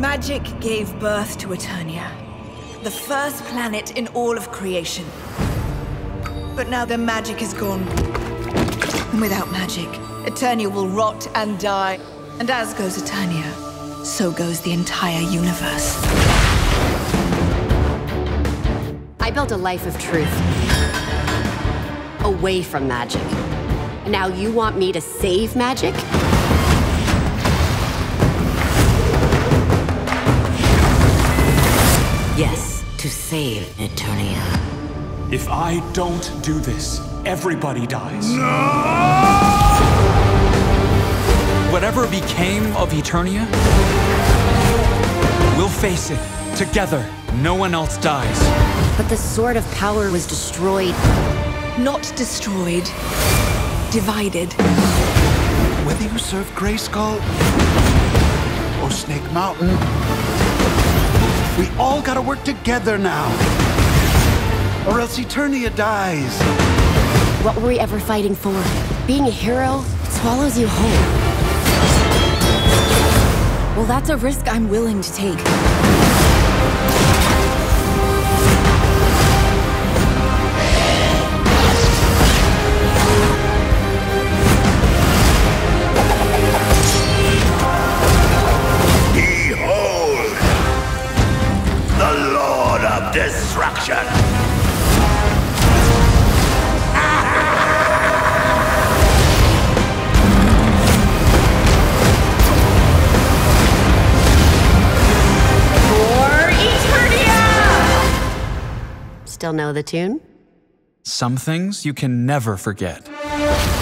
Magic gave birth to Eternia, the first planet in all of creation. But now their magic is gone. And without magic, Eternia will rot and die. And as goes Eternia, so goes the entire universe. I built a life of truth, away from magic. And now you want me to save magic? Yes, to save Eternia. If I don't do this, everybody dies. No! Whatever became of Eternia, we'll face it together. No one else dies. But the Sword of Power was destroyed. Not destroyed, divided. Whether you serve Greyskull or Snake Mountain, we all gotta work together now, or else Eternia dies. What were we ever fighting for? Being a hero swallows you whole. Well, that's a risk I'm willing to take. Destruction! For Eternia! Still know the tune? Some things you can never forget.